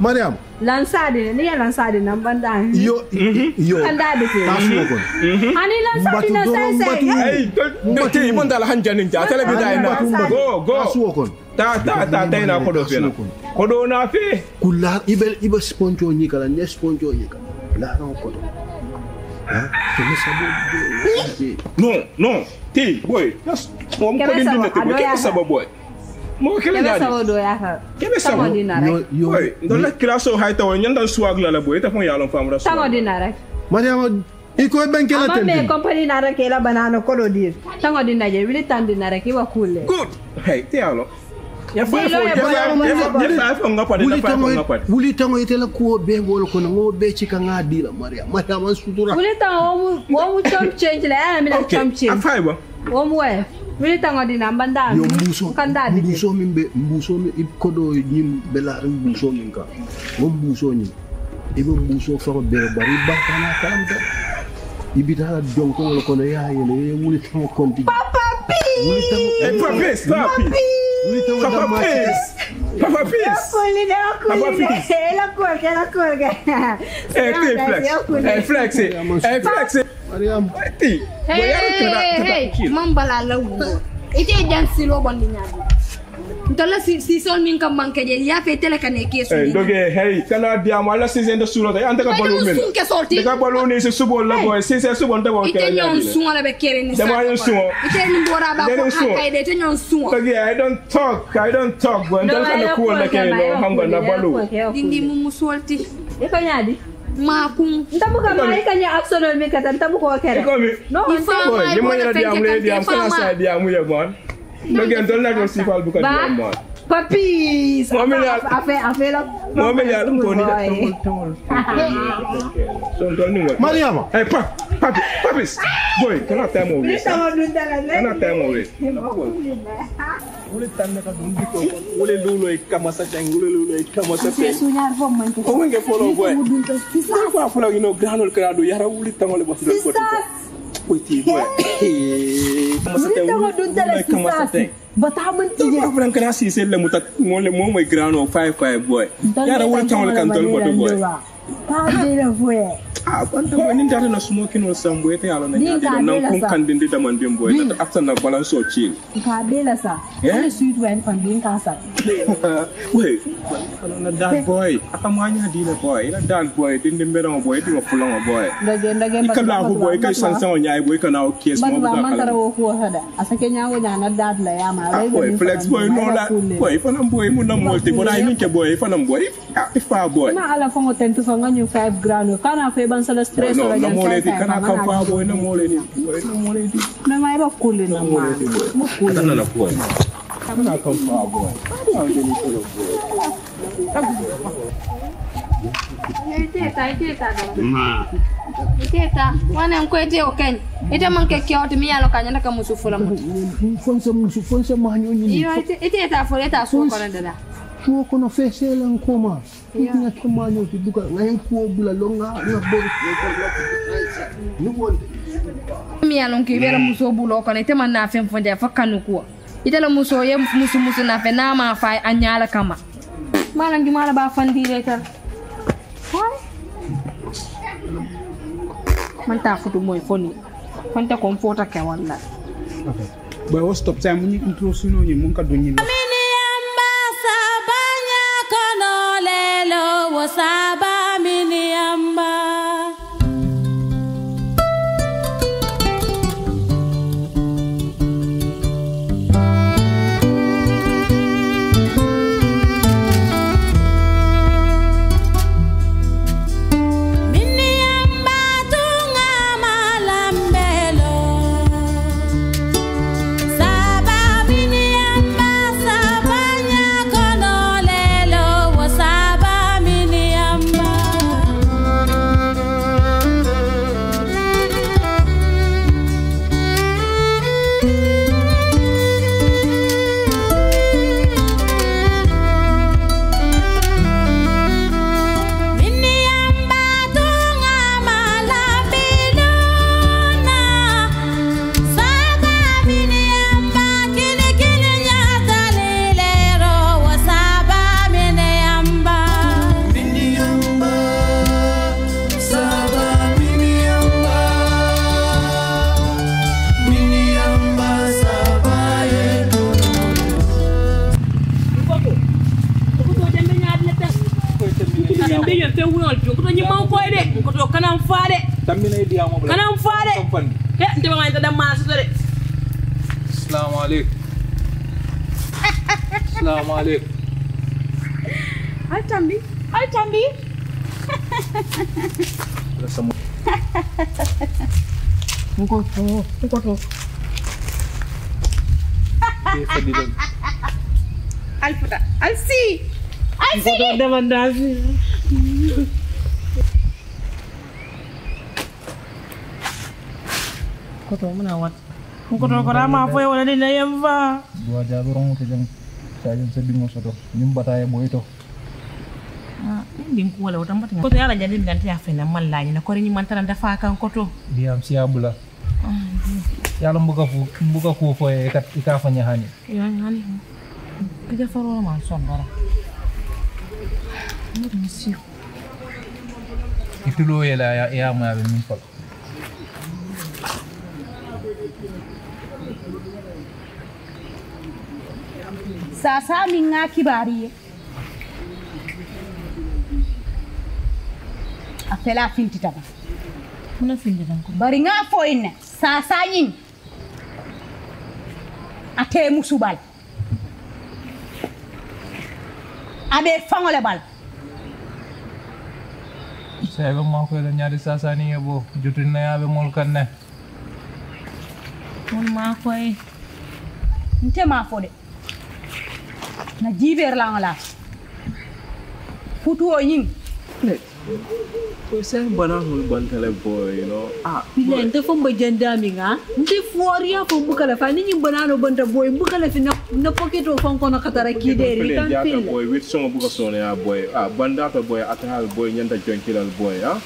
Mariam. Lansadi, ni lansadi namban dan. Yo. Anda betul. Tasmu kon. Hani lansadi nasai. Hey, mati iman dalam hanjarin jasa lebih dah enak. Go. Tasmu kon. Tak enak kodo fena. Kodo nafe. Kulah ibel sponjo ni kalau ni sponjo ni kalau. Larang kodo. Hah? Kena sabun. No. Ti, boy. Nas. Om kodo ni nanti. Kena sabun boy. Mo kele dadi. Kebe sabo no yo. Don't let classo high tower nyanda swag la boy ta fon yalon fam rasul. Sabo dinara. Mariama iko ben kele ten. Amma me company nara ke la banana ko do dir. Tango dinaje wili tan dinara ki wa kule. Good. Hey, te yalo. Ya fay fo ya fay fo ngapade. Wuli tango itela ko be wol ko no be ci ka ngadi la Mariama. Mariama sutura. Wuli tango wo chump change la amina chump change. Afay ba. Wo mo e. Wili tango dina mbanda. Yo mbuso mi ikodo nyim bela mbuso mi ka. Wo mbuso nyi. Ibo mbuso fa ko bere bari ba kana kanta. Ibita jonko wala kono ya yele wuli tango konti. Papa P. Wuli tango Papa P. Flex. Mariam, hey, mambala lawo. Ite jansi lo bondinya. Ntola si sol min kam banke je ya fe tele kan e kesu. Hey, kana diamo ala season de sulo ta anta ka bolu men. Daga bolu ni se subo la boy, se se subo nta boy kala. Ite nyon sumo la be kere ni sa. Ite ni bora ba ko akay de te nyon sumo. I don't talk. When that kind of cool like no hamba na bolu. Dindi mu solti. E ko nyadi. Makum ntabu ka mai kanya absolute mi ka ntabu ko kere no ifama ni mo yara di am kala sa di am ye bon no gen don na do sifal bu ka di bon papi affaire la momelia dum ko ni da tol son don ni Mariama eh papi boy cannot time always wole tanne ka dum dikko wole lolo e kamasa jang wole lolo e kamasa pe suñar fo man ko ko nge folo boy ko fa folo ino granol krado yara wole tangole bo do ko koyti boy kamasa te wole kamasa te bata man tije ko flan kana si sel le mutat mo le mo moy grano 55 boy yara wole tangole kan tol ko do boy pa de la voie ah quanto woni ndata na smoking on sambo ete yalo na ndata na kon kandindi da man bemboy na after na balance o chill pa de la sa le suite wine pan din ka sa we na dad boy akamanya di la boy na dad boy din demberon boy di wofulon boy ndage ba kala ko boy ka sansan nyaay boy kana o case mo ba man tarawo ko hada asake nyaawo na dad la ya ma re boy flex boy no la boy fanam boy mo na multi boy ay min ke boy fanam boy ifa boy na ala ko ngoten so nga ñu 5 grand kana fe ban sala stress la nga kana ka fa boy na mo le ni na may ba kulli na ma mo kulli na la boy kana ka fa boy ite ta ma ite ta wana ko ite o ken ite man ke kyo to mi ya lo kanya na ka musufula mo fonse ma ñu ni ite ta fo eta so ko na dada ko kono fese lan koma ina koma no ti duka ngayen ko bula longa na bo ni wonde mi alon ki vera muso bulo kono te man na fem fonde fa kanu ko itala muso ye musu na fe na ma fay anyala kama malan di mala ba fandi retar man ta fudu moy foni fonta ko fota ke walla ba wo stop time ni intro suno ni mon ka do ni Saba miniamba miniamba tunga malambelo Saba miniamba sabanya konolelo Saba miniamba te wuno to ko nyi man ko de ko to kanam faade tamina diya mo bla kanam faade he de ma nda ma so de assalamu alaikum ay tambi ko to Alpha, I see. What are they? What are we doing? What are we doing? What are we doing? What are we doing? What are we doing? What are we doing? What are Kita follow man sondara. Ini misi. Itu lo ya ya ma be min fal. Sasa min ngaki bari. Afela finti taba. Kuna finti dan ko. Bari nga foine sasa yin. Ate musubal. Abe fangole bal sebe ma ko la ñaari sasani yebo jotuna yabe mol kanne mon ma koy nte ma fode na jiber la ngala futu o ying ko sen banahul bantale boy no ah bilen te fomba jandami nga nte foria fo bukala fa ni banano banta boy bukala fi na poketo fonko na katara ki de ni kan fi boy wit soma buka sone ya boy ah bandata boy atahal boy nyanta jonkilal boy ah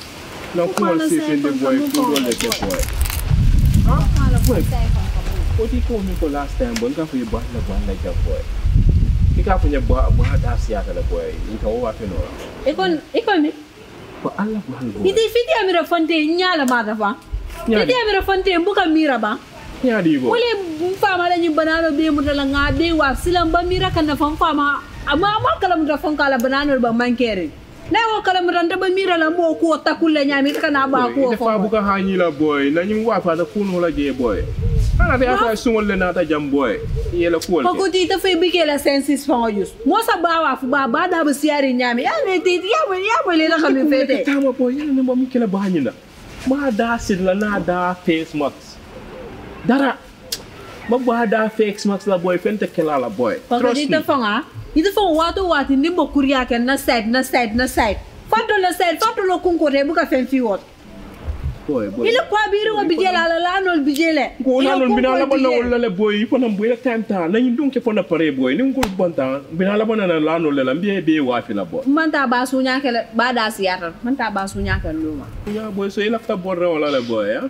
no ko se fin de boy ko do le te boy ah ala boy ko ti ko mi ko last time bon ka fi ba la ban la ja boy ki ka fu nya ba da siata la boy ni ka wa fe no ikon ni Allah buhal. Idi fiti amira fonte nyala madafa. Idi amira fonte mbuka miraba. Nyadi go. Wole mfama la nyibana be mudala ngabe wa silamba miraka na famfama ama makala mudafon kala banano ba mankere. Nawo kala mudanda ba mirala mo ko takulle nyami kana ba ko. Defa buka hani la boy na nyim wa fa da kuno la je boy. Ana be afa sumol le na ta jam boy. Yela kuol. Ko gudi ta fe bike la sensis fon yus. Mo sa bawa fu baba da ba siari nyami. Ana te ya boy le la xamé fété. Ta mo boy yena mo mi kila bañina. Ma da sid la na da face max. Dara. Ma ba da face max la boy fente kala la boy. Trust me. Ko gudi ta fonga. Ni ta fon wato wati ni mo kuriya ken na side. Fado lo kunkore bu ka fen fi wot. Boy boy il ko biiru ko bijela la non bijele ko non bina la bonol la boy fo non boy la tanta lañu dunke fo na pare boy ni ngol bonta bina la bonana la non la be waafi la boy man ta basu ñakela ba da siatal man ta basu ñakal luma ya boy so ila ta borra wala la boy hein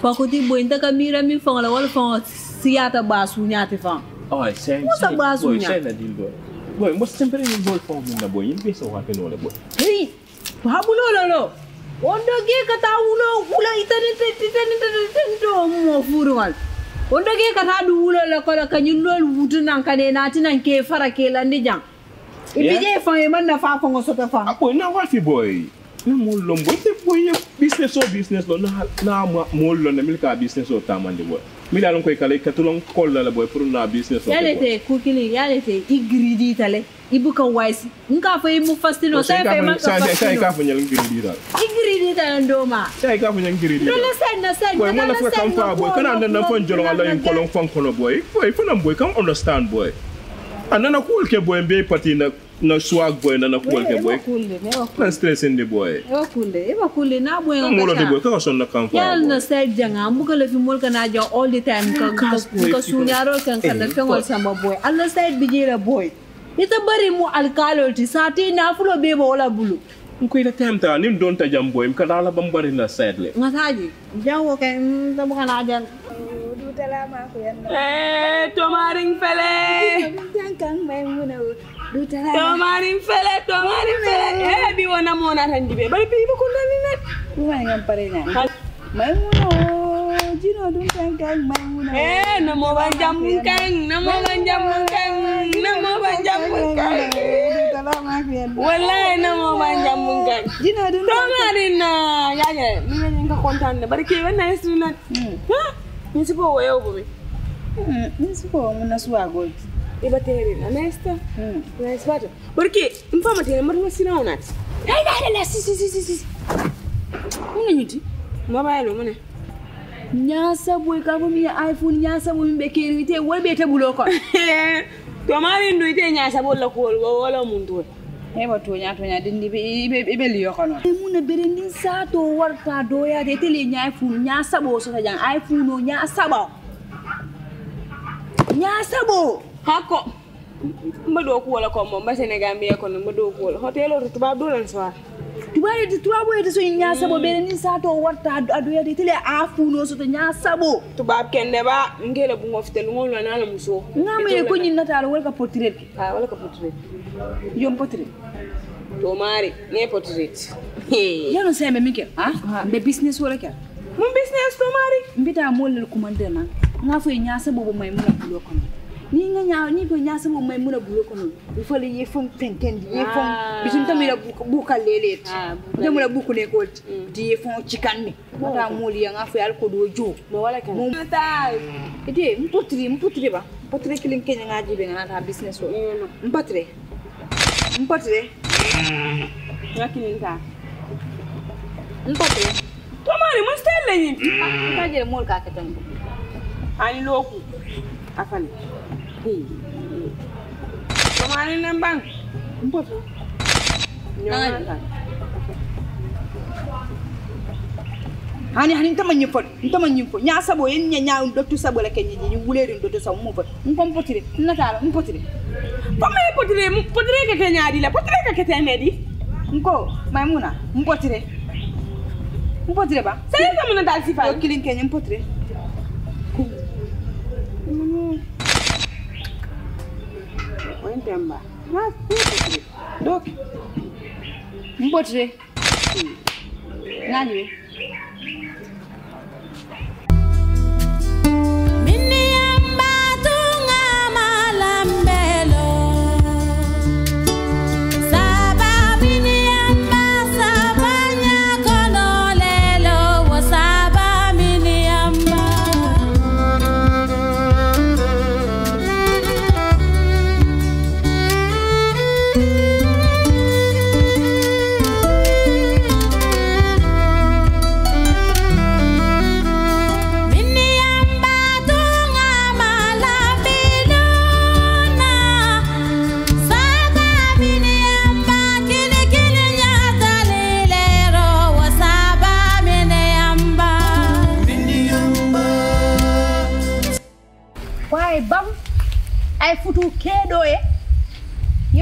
ko ko di boy ndaka mira mi fon la wala fon siata basu ñati fan ay sen sen boy sen la dil boy boy mo sempre ni boy fon na boy ni be so waafi no la boy hey babu lolo Ondo ge kata ulo itani to mo furuwal ondo ge kata du ulo la ko ka nyi lol wutunan ka ne na tinan ke fara ke landi jang ibije fon e man na fa ko so ta fa apo na wa fi boy na mo lombo te boy business lo na mo lo na milka business o ta mande boy mi la lon ko kala katulon kol la boy pour na business o yale te kukili yale te igridi tale Ibu ka wise nka fa mu fastino sai fa ma ka sai ka fa nyal ngiri dira ndoma sai ka fa nyal ngiri dira la sai na sai na la fa kan fa boy kana na fon jolo la kolon fon kono boy foi fo na boy kan understand boy anana cool ke boy be pati na swag boy na cool ke boy na stress in the boy e ba cool na boy na mo lo de boy ka son na kan fa yal na sai janga mu ka la fi mol kana ja all the time ka sunyaro kan kana fengol sama boy alla sai bijira boy Ita bari mu alkaloti sati na fulo be ba wala bulu nkoy la temta nim don ta jam boy ka dala bam bari na setle ngasaji jawo kay dum kana jam du tala ma ko yalla tomarin fele tankang may muna du tala tomarin fele bi wona mona tan dibe bari bi ko ndani net way ngam pare na may muna Jino dum tankang may muna na mo ba jam kang na mo ba jam kang Mama, akin. Wala naman manjambung kan. Gina din na. Tama din na. Yaya, niyan ka kontan na. Barke wannan sunan. Ha? Ni sipo wayo bobe. Ni sipo mun nasu agol. Iba tere na nesta. Nice water. Barke, in fa mate na murna sinawo nat. Ai da si. Mun ni ti. Mobile mun ne. Nya sabu ka bu mi iPhone nya sabu mi be keri te wol be te buloko. To mari ndu te nya sabu la ko wala mun do. E ba to nya din be liyo kono. Mun na berendin sa to warta doya de tele nya iPhone nya sabo so ta jang iPhone nya sabo. Nya sabo hako mado ko wala ko mo ba Senegal be kono mado ko hotel o tuba do lan soir. Tubare de tuwa boye de so nya sabo berendin sa to warta doya de tele iPhone so ta nya sabo. Tuba kende ba ngela bu ngoftel ngol na la muso. Ngamere ko nyin natal wala ka portrait. Ah wala ka portrait. Yom portrait. To mari ne portrait. Ya no seme mike, ha? Be business wala ka. Mun business to mari. Mbita molel commander na. Nga fo nya sabo bo may mula bulo kono. Ni nga nya ni ko nya sabo may mula bulo kono. Bi fo le yefon tentendi yefon bitum tamira buka lelet. Demula buku ne ko di yefon chikanni. Mata moli nga fo yal ko do jo. Mo wala kan. Mata ite mputre ba. Mputre kilin kenya nga jibe nga ta business o. Mputre. Rakini ta. Mputre. To mari mo stelle ni. Ta je mol ka ketan. Ani loku. Afan. Tomani nembang. Mpoto. Nyonata. Hani ntamanyipot. Nya sabo yen nya ndottu sabo la kenyi ni wuleru ndottu sabo mo pot. Mpompotire, natala, mpotire. Pome potire ke kenya di la, potire ke ketemedi. Nko, Maimuna, mpotire. Mpotire ba. Sai sa mona dal sifa. Kilin kenya mpotire. Temba mas dok mbotre nani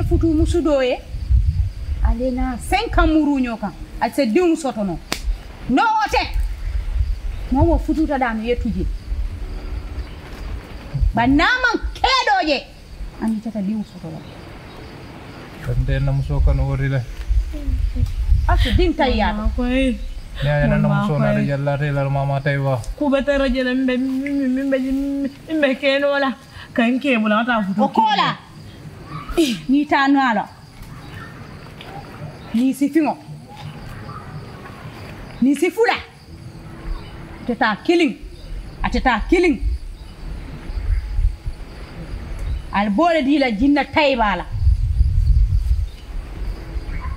futu musudo e alena 5 kamuru nyoka al se dium sotono no ote mo wo futu ta dam yetuji banama kedoje ani tata dium sotono kande na musoka no worile asu din tayya ko e na na musona re yalla re la mama taywa ku beta rajela mbe kenola kanke bula ta futu okola ni tanwala ni sifimo ni sifula ateta killing albole di la jinna taybala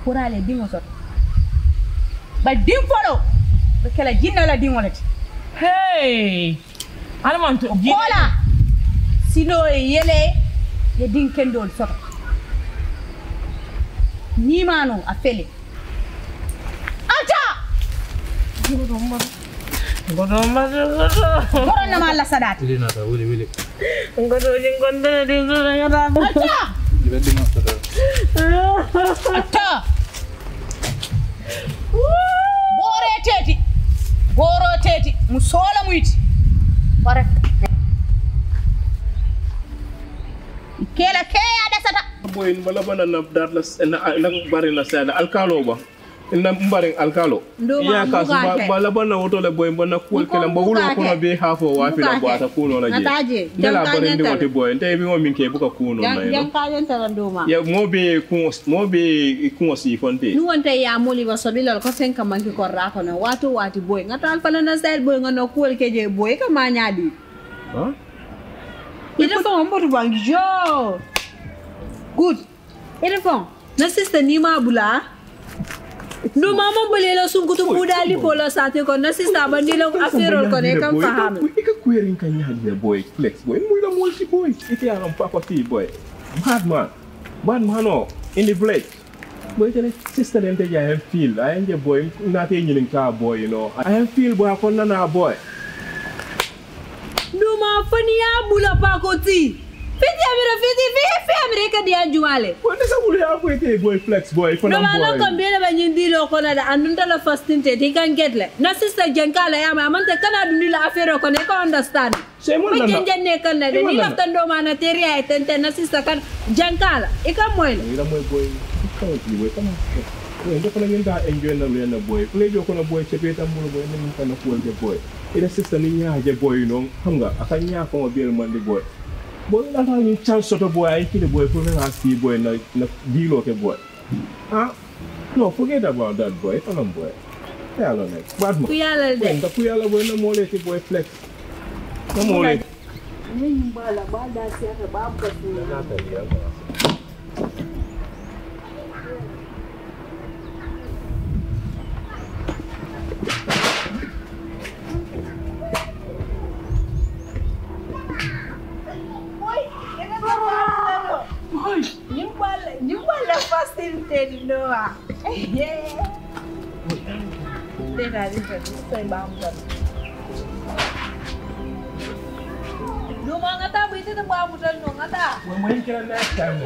kurale dingo sot ba dim folo be kala jinna la dingo lati hey almantu kola sino yele ye din kendol sot ni mano a fele ata godomba korona mala sadati dina ta wuli ngodoje ngondana de zura ta ata dibeddi mo sata ata boro teti musola muiti bare kela ke boy in balabana na darlas na barina sala alkaloba na mbareng alkalo ya ka bala bana woto le boy bana kuol kala mbawulo ko be hafo wa fi la bata kuno na je dala bare ndi wote boy ntay bi mo min ke buka kuno na ya mo be kunsi fonte nu wonte ya moli wa sobilal ko senka manki ko rako na wato wati boy ngata alfala na sel boy ngano kuol ke je boy ka ma nyaadi ha ila fon mboto bangi jo good ila fon na sister ni ma bula no mama bolela sungutu mudali polo sate ko na sister bandilo afero ko ne kam faham ika querying kan ya boy flex boy muida multi boy ite ya ram papa fi boy bad man oh in the place boy tell sister them tell I feel I am boy na te nyilin ka boy you know I am feel boy ko na na boy no ma fani ya bula pa ko ti Fiti America dia juale. Quando sa bulia ko ite boy flex boy for na boy. No ma kombele ba nyindi lo ko na andunda la fasting te kan get le. Na sister jankala ya ma amante kana dundila affaire ko ne ko understand. Sey mo na. Ko janne kan na ni laftan do mana teria e tente na sister kan jankala. E kan moy le. Ila moy boy. Ko ti boy kan. Ko ndo ko ngi da enjoy na le na boy. Ko le joko na boy chepe tam boy ni kan na ko je boy. Ila sister ni nya je boy no. Xam nga akan nya ko biel man di boy. Boy, I have chance to boy. I kill the boy. Problem has to boy. Na deal okay boy. Ah, no, forget about that boy. It's not boy. Yeah, no, no. Bad man. Kuyala boy. The kuyala boy no more let boy flex. No more let. Nimbala, bala siya ka baba tu. Yeah. No mga ta, buti na ba mo dal no ngata. Main kira next time.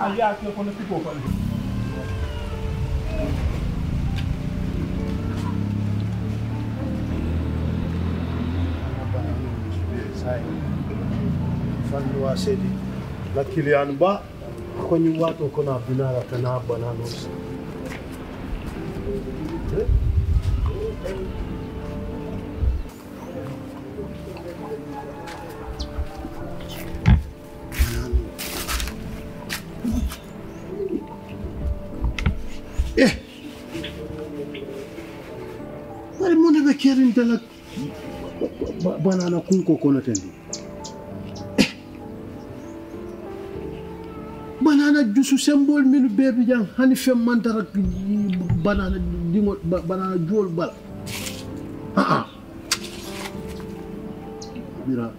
I'll ask you for the people. Yes, luckily an ba kwenye watu kuna binara kana bananos wale mwende bekerin dala banana kunko kono tendi banana juice symbol minu baby jang hani fem man dara banana dingo banana jol bal mira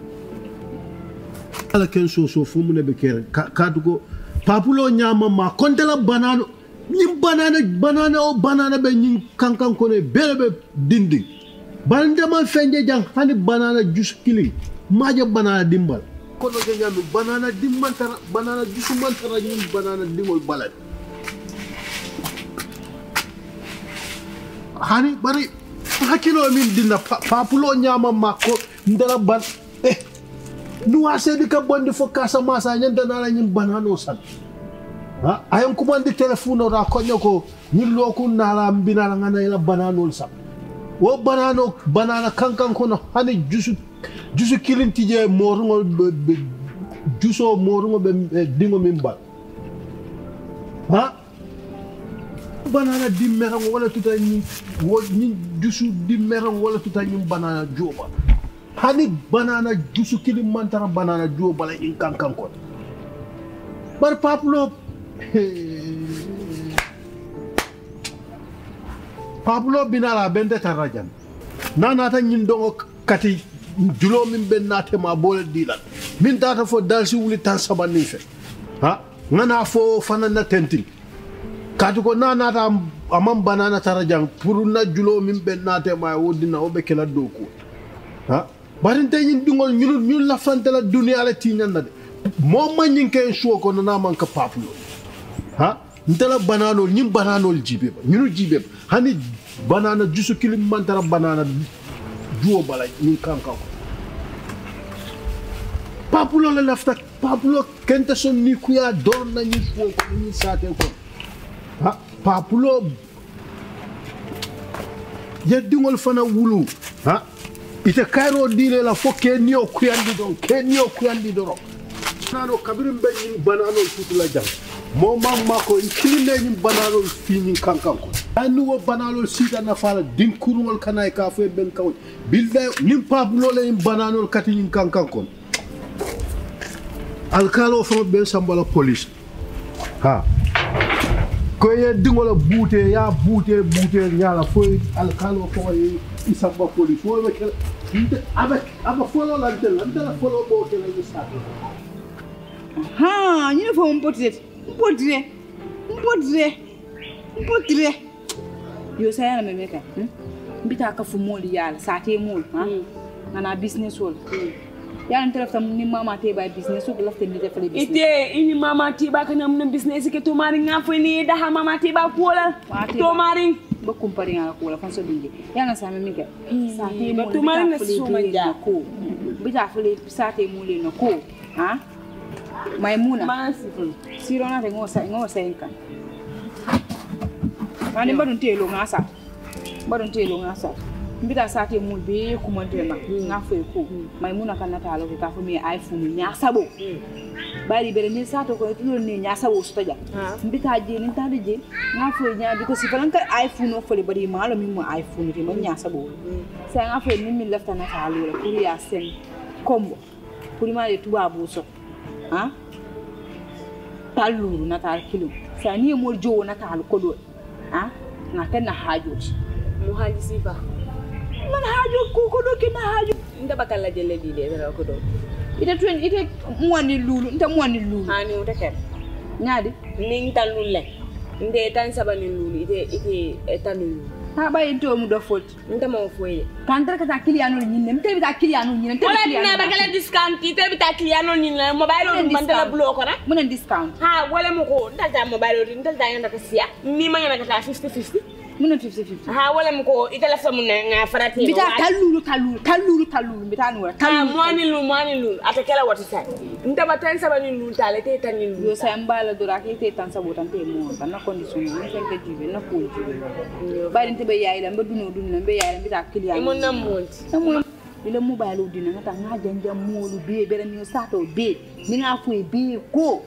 ala ken so fu mu ne be ker kadugo papulo nyama ma kontela banana nyim banana be nyim kankan ko ne belebe dinding bande man fenje jang hani banana juice kili maje banana dimbal kono je nyami banana dimantara banana jisumantara nyim banana dimol balad hani bari hakilo min dinna papulo nyama mako ndala ban nuwa se de ka bonde fo kasa masa nyanda na nyim banano san ha ayon kumande telefono ra ko nyoko nyillo ku nala mbinala ngana ila banano san wo banana kankan kono hani jusu jusu kilinti je morungo juso morungo be dingo mimba ha banana dimmeram wala tutay ni jusu dimmeram wala tutay ni banana joba hani banana jusu kilim mantara banana joba la in kankan ko bar Pablo binala bende tarajan nana tan nyindongo kati julo min bennate ma bol dilan min tata fo dalsi wuli tan sabani fe ha nana fo fanana tentin kati ko nana ta amam banana tarajan puruna julo min bennate ma wodina obe kala doku ha barinte nyindongol nyul la fantela dunya la tinanda de moma nyinke so ko nana man ka Pablo ha ntela bananol nyim bananol jibe nyinu jibe hani banana jusu kilimantara banana juo balay ni kanka ko papulo la lafta papulo kenta son ni kuya don na ni fo ko ni sate ko Pa pulob. Ya dingol fana wulu. Ha? Ite kairo dile la fo kenyo kuyandi don. Kenyo kuyandi doro. Nano kabirim benyin banano tutula jam. Mo mamma ko ikile ni banano fini kankanko. Anuwo banano sida na fala dinkurul kanai ka fe ben kaw. Bilda nimpa bulo le banano katini kankanko. Alkalo fo ben sambala police. Ha. Ko ye dingola bouté ya bouté nyala fo alkalo fo ye isamba police fo avec follow la dela follow bo ke la isamba. Ha, you know Mpotre. You say I'm a maker. Bita ka fu mol yalla sa te mol, na business wol. Yalla nte lafta ni mama te ba business wol lafta ni defale business. Ite ini mama te ba kana mun business ke to mari nga fo ni da ha mama te ba kola. To mari ba compare nga kola kon so bindi. Yalla sa me maker. Sa te mol. To mari na so ma ja ko. Bita fo le sa te mol le no ko. Ha? Maimuna Masiful Sirona ngosa inka Mane badun telo ngasa mbita sate mul be ko mandema ngafay ko Maimuna kanata lo ka fami iPhone nyasabo bari bere ni sato ko tulo ni nyasabo sutoja mbita je ni tade je ngafay nya biko si balanka iPhone o fole bari malo mi mo iPhone re mo nyasabo sa ngafay ni mi lefta na ka lo ko ya sen kombo kurima de tuba buso ah talu na tar kilo sani mo jowo na tal kodo ah na tan haajuti mo haaji sifa man haaju ko kodo ki na haaju nda bakalla jelle di de na kodo ite twen ite moni lulu nda moni lulu ani o tekel nyaadi ning talu le nde tan sabani lulu ite talu ha baye do mu do fot nda mo foye kan dara ka client ni nem tebi ta client ni nem tebi na bakala discount tebi ta client ni nem mobile on mandala block na mo nen discount ha wala mo ko nda ta mobile on nda ta yanda ka sia mi ma ngana ka 50-50 mo nen 50-50 ha wala mo ko itala fa mo nga farati mi ta kalulu mi ta no ta mo ni lu atakela wati sa nda ba tan sa ba ni lu ta le te tan ni lu yo sa mbala do ra ki te tan sa botan te mo tan na condition ni tan te jibe na ko jibe ba den be yayi la be duno be yayi be ta kiliya mo na mo ile mobile o dina ngata nga janja molu be be ni sato be mi nga fu be ko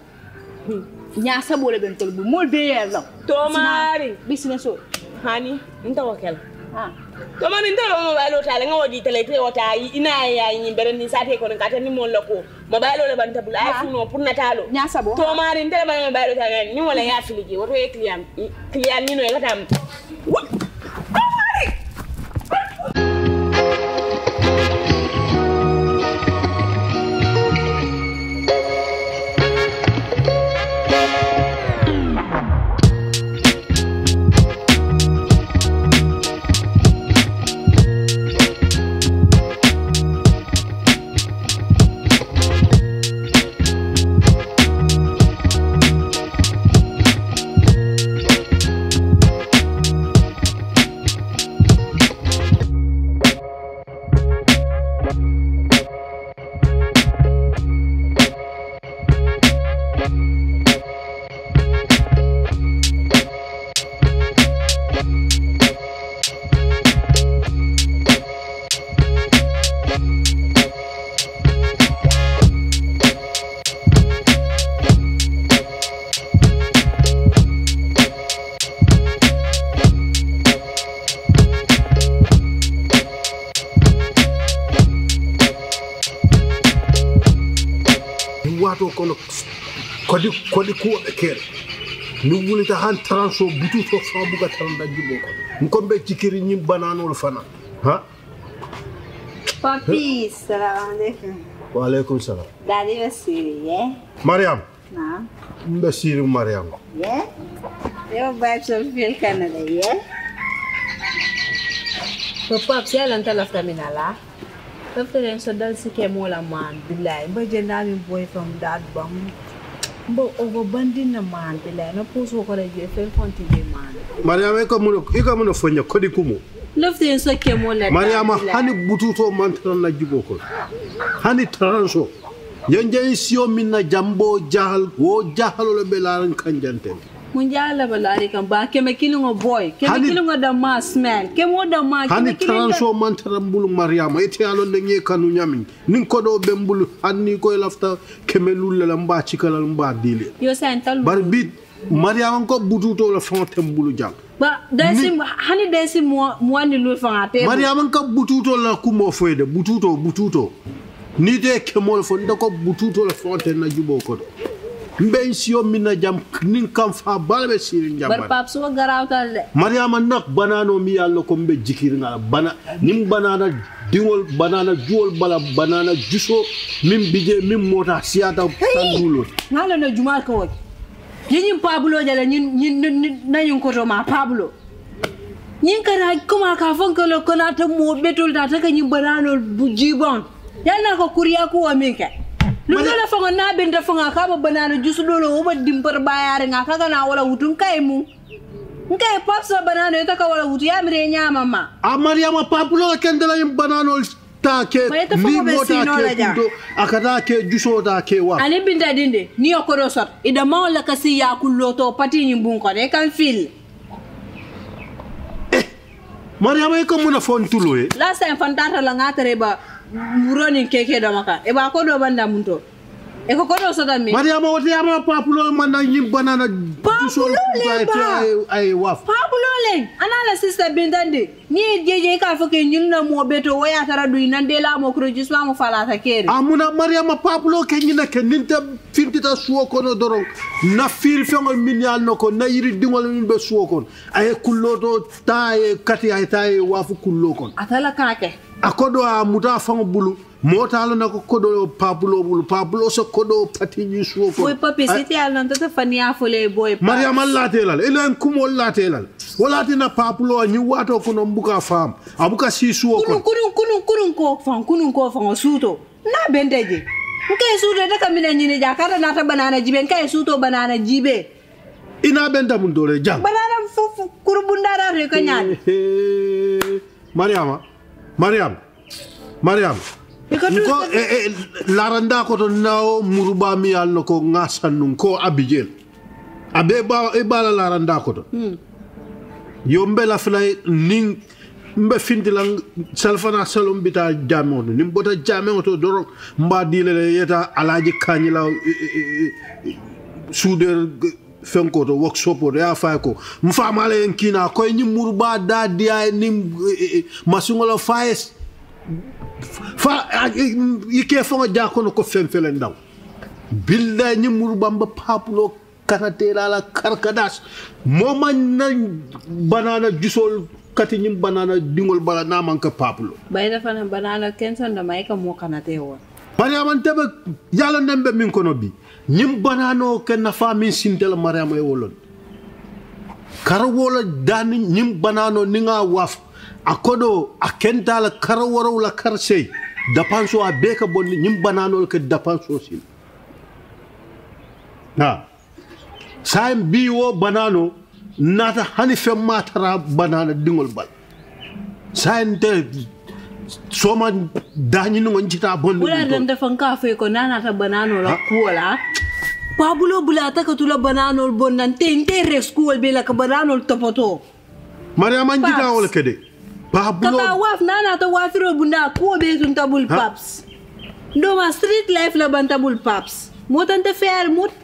nya sa bo le ben tol bu mol be yayi la tomari business o hani nta wakel ha tomari nta lo mobile o tale nga wodi tele te wota ina yayi ni be ni sato ko ngata ni mol lako mobile o le ban tabul iPhone o pour natalo nya sa bo tomari nta le mobile o tale ni wala ya filiji woto e client ni no e katam kodi ko be kere ni wulita han transo butu to fa buga taranda jiboko ko be ci kiri ñim bananol fana ha papi salam alaykum wa alaykum salam dali wasiri ye mariam na mbasiri mariam ye yo baye so fil canada ye papa ci ala ntala famina la tafere so dal sike mo la man billahi ba jendami boy from that bomb bo ogo bandina man billahi na poso ko reje fel fonti be man mariama iko muno fonya kodi kumo lofte so ke mo la mariama hani bututo man tan na jibo ko hani transo yenje sio minna jambo jahal wo jahalo be la ran kanjante Munjala balari kamba keme kilungo boy keme kilungo damas man kemo damas keme kilungo hani transho mantarambulu Mariama ite alonde nye kanunyami ninkodo bembulu anni ko elafta keme lulle lamba chikala lamba dile yo santal barbit Mariama ko bututo la fontembulu jang ba desim hani desim mo ni lu fante Mariama ko bututo la kumo foyde bututo ni de kemol fon dako bututo la fonte na jubo ko Mbensio mina jam nin kam fa balbe sirin jam bar pap so garawtal de Mariama nak banano mi yalla ko mbe jikir ngala bana nim banana diwol banana juol bala banana juso mim bije mim mota siata tandulo nala na juma ko wadi ñin Pablo jala ñin nañu ko to ma Pablo ñin kara kuma ka fonko lo konata mo betul da taka ñin banano bu jibon yalla ko kuriya ko aminka Lula fanga na benda fanga kaba banana juice lolo uba dimper bayar ngaka kana wala hutun kai mu ngai papsa banana eta ka wala hutu ya mirenya mama Mariama Pablo kendela yim banana ta ke ni mota ke do akata ke juice ta ke wa ale binda dinde ni okoro sot ida mawla kasi ya kulloto pati nyimbun ko de kan fil Mariama ko mona fon tuloe la sen fantata la ngatare ba Muroni keke damaka. Eba kodo banda munto. Eko kodo soda mi. Mariama wote yama Pablo manda yim banana. Pablo le ba. Ay waf. Pablo le. Anala sister bindande. Ni jeje ka foke nyinna mo beto waya tara du inande la mo kroji swa mo fala ta kere. Amuna Mariama Pablo ke nyina ke ninta fintita suwo kono dorong. Na fil fengol minyal noko na yiri dingol min be suwo kon. Ay kulloto tae kati ay tae wafu kullo kon. Atala kake. Akodo a muta fang bulu motalo nako kodo Pablo bulu Pablo so kodo patini suo ko. Boy papi siti alonto to fania fole boy. Mariama lateral elen kumo lateral wala tina Pablo ni wato kuno mbuka fam abuka si suo ko. Kunun ko fang suto na bendeje. Nkai suto da kamina nyine jakara na ta banana jibe nkai suto banana jibe. Ina benda mun dole jang. Banana fufu kurubundara re kanyani. Mariam ko laranda ko to nawo muruba mi yalno ko ngasanun ko abijel abe ba e bala laranda ko to yombe la flay ning mbe findilang salfana salum bita jamon nim bota jamen to dorok mba dilele yeta alaji kanila soudeur fenko to workshop o ya fay ko mfamale en kina koy ni murba da dia ni masungolo fayes fa yike fo jakono ko fenfelen daw billahi ni murba mba Pablo karate la karkadas moman nan banana jusol kati ni banana dingol bala namanka Pablo bayna fana banana kenson da may ka mo kanate won Mariama tebe yalla ndembe min kono bi nyim banano ke nafa min sintel Mariama e wolon karwola dan nyim banano ninga waf akodo akenta la karworo la karse da panso a beka bon nyim banano ke da panso sin na saim biwo banano nata hanife matara banana dingol bal sainte soma dañi no ngita bondu wala dem defan ka fe ko nana ta banano la kuola Pablo bulata ka tula banano bonnan te intere school be la ka banano topoto Mariama ngita wala kede Pablo ta waf nana ta wafiro bunda ko be sun tabul paps do ma street life la bantabul paps motante fer mot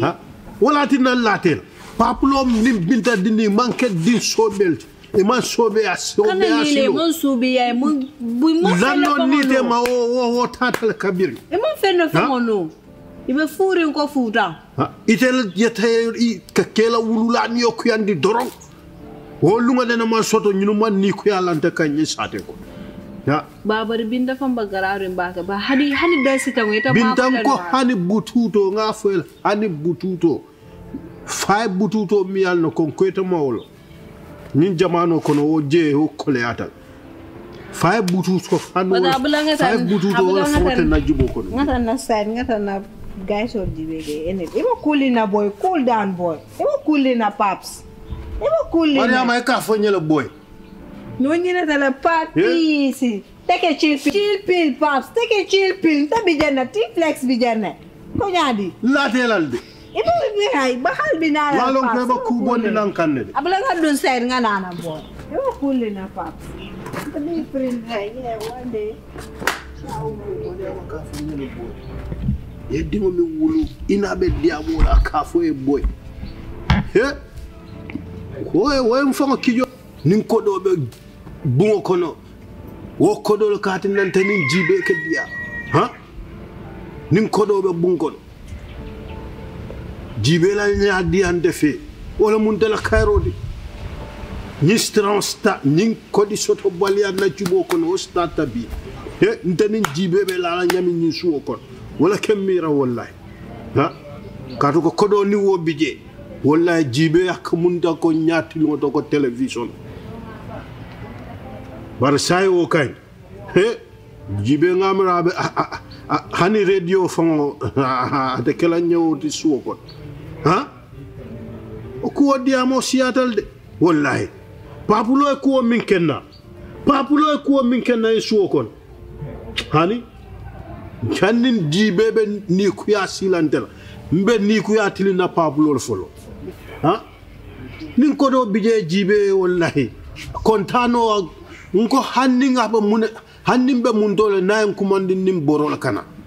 ha wala tinna latel Pablo nim binta dini manke din sobel Iman sobe asio be asio. Iman sobe ya iman buiman fenofano. Zano nite ma o tatal kabiri. Iman fenofano. Ibe furi unko fuda. Itel yete I kakela ulula ni okuyandi dorong. Wolunga dena masoto nyuma ni kuyalante kanye sate ko. Ya. Baba binda famba gararo mbaka ba hani dasi tangweta. Binda mko hani bututo ngafel hani bututo. Five bututo miyal no konkweta maolo. Nin jamano kono o je o koleata five butus ko fanu five butus o fote na jubo kono ngata na side ngata na guys or dibege ene e mo kulina boy cool down boy e mo kulina paps e mo kulina Mariama e ka fonyela boy no nyina tala papi si take a chill pill paps take a chill pill ta bijana ti flex bijana ko nyadi latelal de Ibu ibigay bahal binara. Walong klaba kubon nilang kanil. Abala nga dun sa nga nanambon. Ibu kuli na paps. Tabi friend ay one day. Ciao mo na makafu ni boy. Yedi mo mi wulu inabe diamo la kafu e boy. He? Oye oye mfanga kijo ninko do be bungo kono. Wo kodo katin nan tanin jibe ke dia. Ha? Ninko do be bungo. Jibela ni adi ande fe wala mundela khairodi ni stransta ni kodi soto balia na cibo ko no stata bi he ntani jibebe la nyami ni suwo kon wala kemira wallahi ha kato ko kodo ni wo bije wallahi jibe ak munda ko nyaati lodo ko television bar say o kay he jibe ngamra be hani radio fon de kala nyawti suwo kon ha ko diamo siatal de wallahi papulo ko min kenna isu kon hani jannin di bebe ni ku ya silantel mbe ni ku ya tilina papulo folo ha nin ko do bije jibe wallahi kontano nko hanninga ba mun hannin be mun dole nayen kumandin nim borol kana